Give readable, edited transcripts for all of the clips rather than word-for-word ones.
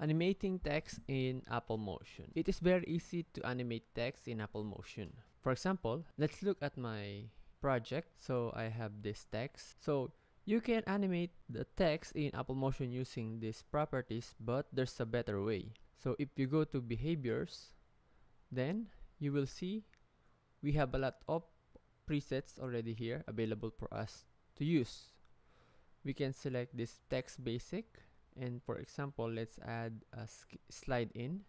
Animating text in Apple Motion. It is very easy to animate text in Apple Motion. For example, let's look at my project. So I have this text. So you can animate the text in Apple Motion using these properties, but there's a better way. So if you go to behaviors, then you will see we have a lot of presets already here available for us to use. We can select this text basic, and for example, let's add a slide in.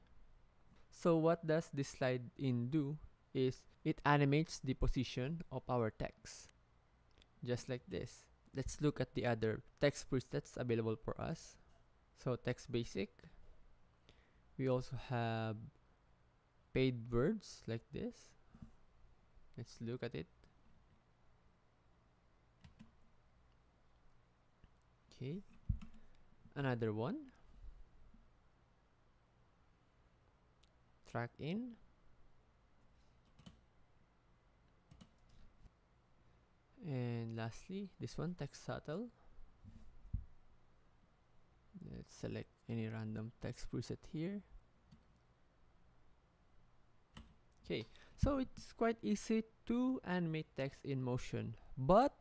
So what does this slide in do is it animates the position of our text, just like this. Let's look at the other text presets available for us. So text basic, we also have paid words like this. Let's look at it. Okay, another one, track in, and lastly this one, text subtle. Let's select any random text preset here. Okay, so it's quite easy to animate text in Motion, but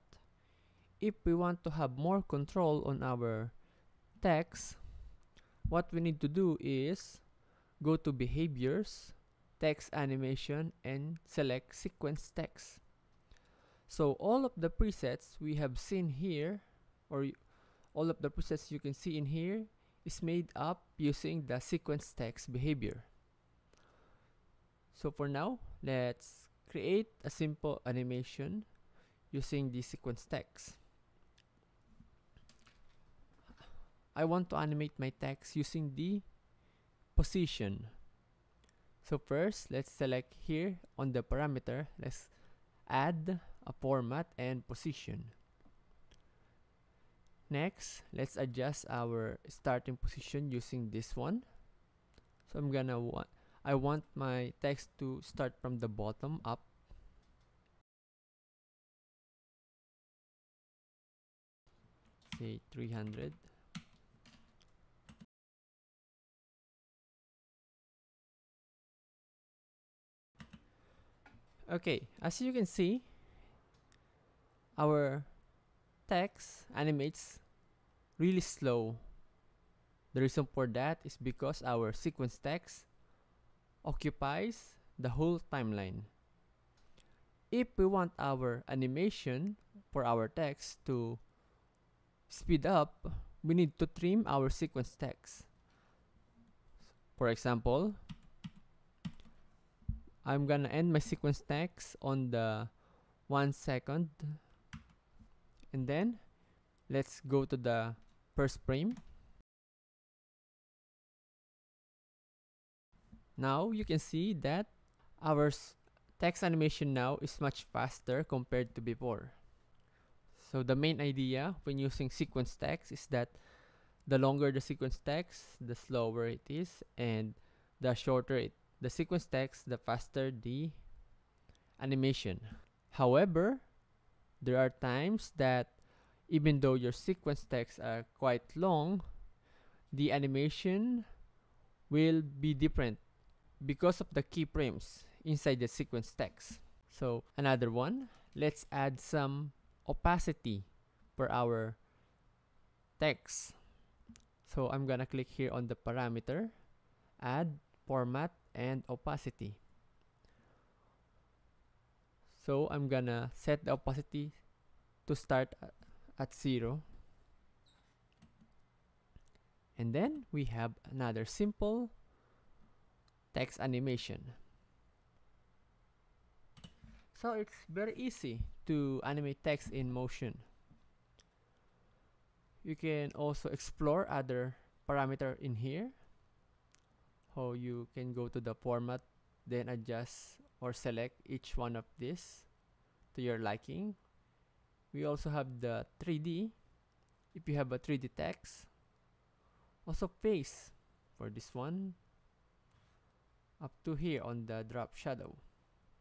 if we want to have more control on our text, what we need to do is go to behaviors, text animation, and select sequence text. So all of the presets we have seen here, or all of the presets you can see in here, is made up using the sequence text behavior. So for now, let's create a simple animation using the sequence text. I want to animate my text using the position. So first, let's select here on the parameter, let's add a format and position. Next, let's adjust our starting position using this one. So I want my text to start from the bottom up. Say 300. Okay, as you can see, our text animates really slow. The reason for that is because our sequence text occupies the whole timeline. If we want our animation for our text to speed up, we need to trim our sequence text. For example, I'm gonna end my sequence text on the 1 second, and then let's go to the first frame. Now you can see that our text animation now is much faster compared to before. So the main idea when using sequence text is that the longer the sequence text, the slower it is, and the shorter the sequence text, the faster the animation. However, there are times that even though your sequence texts are quite long, the animation will be different because of the keyframes inside the sequence text. So another one, let's add some opacity for our text. So I'm gonna click here on the parameter, add format and opacity. So I'm gonna set the opacity to start at 0, and then we have another simple text animation. So it's very easy to animate text in Motion. You can also explore other parameters in here. How you can go to the format, then adjust or select each one of these to your liking. We also have the 3D, if you have a 3D text. Also face for this one, up to here on the drop shadow.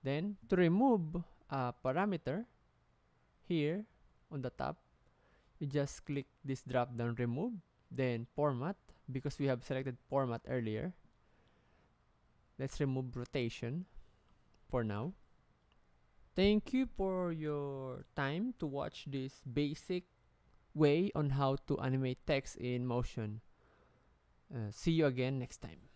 Then to remove a parameter here on the top, you just click this drop down remove, then format, because we have selected format earlier. Let's remove rotation for now. Thank you for your time to watch this basic way on how to animate text in Motion. See you again next time.